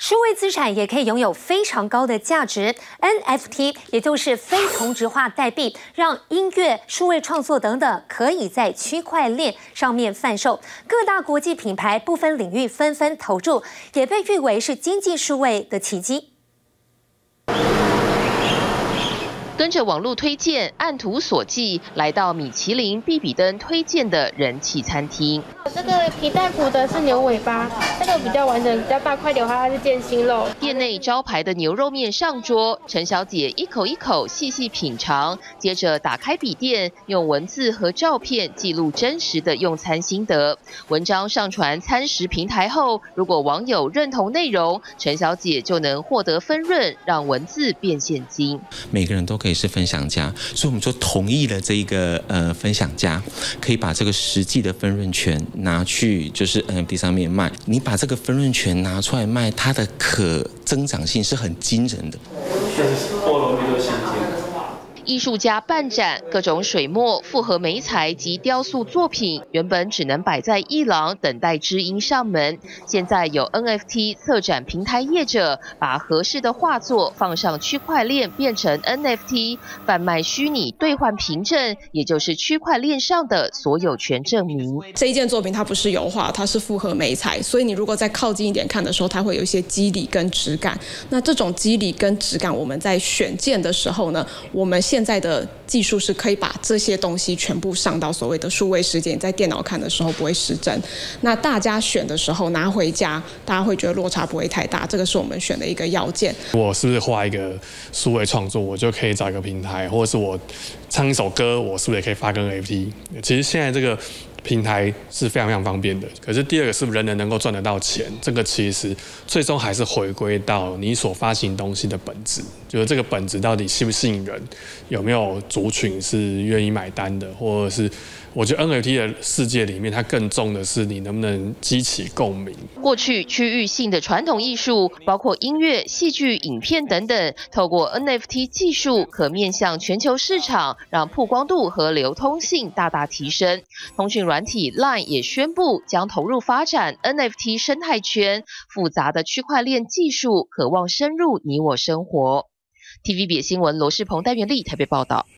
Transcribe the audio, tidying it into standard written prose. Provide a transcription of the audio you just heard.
数位资产也可以拥有非常高的价值。NFT 也就是非同质化代币，让音乐、数位创作等等可以在区块链上面贩售。各大国际品牌不分领域纷纷投注，也被誉为是经济数位的奇迹。 跟着网络推荐，按图索骥，来到米其林必比登推荐的人气餐厅。这个皮蛋骨的是牛尾巴，这个比较完整、比较大块的话，它是剑心肉。店内招牌的牛肉面上桌，陈小姐一口一口细细品尝，接着打开笔电，用文字和照片记录真实的用餐心得。文章上传餐食平台后，如果网友认同内容，陈小姐就能获得分润，让文字变现金。每个人都可以。 也是分享家，所以我们就同意了这一个分享家可以把这个实际的分润权拿去就是 NFT 上面卖，你把这个分润权拿出来卖，它的可增长性是很惊人的。 艺术家办展，各种水墨、复合媒材及雕塑作品，原本只能摆在艺廊等待知音上门。现在有 NFT 策展平台业者，把合适的画作放上区块链，变成 NFT， 贩卖虚拟兑换凭证，也就是区块链上的所有权证明。这一件作品它不是油画，它是复合媒材，所以你如果再靠近一点看的时候，它会有一些肌理跟质感。那这种肌理跟质感，我们在选件的时候呢，我们现在的技术是可以把这些东西全部上到所谓的数位实践，在电脑看的时候不会失真。那大家选的时候拿回家，大家会觉得落差不会太大，这个是我们选的一个要件。我是不是画一个数位创作，我就可以找一个平台，或者是我唱一首歌，我是不是也可以发个 NFT？ 其实现在这个平台是非常非常方便的。可是第二个是人人能够赚得到钱，这个其实最终还是回归到你所发行东西的本质，就是这个本质到底吸不吸引人。 有没有族群是愿意买单的，或者是？ 我觉得 NFT 的世界里面，它更重的是你能不能激起共鸣。过去区域性的传统艺术，包括音乐、戏剧、影片等等，透过 NFT 技术可面向全球市场，让曝光度和流通性大大提升。通讯软体 Line 也宣布将投入发展 NFT 生态圈，复杂的区块链技术渴望深入你我生活。TVB 新闻罗世鹏、戴元丽台北报道。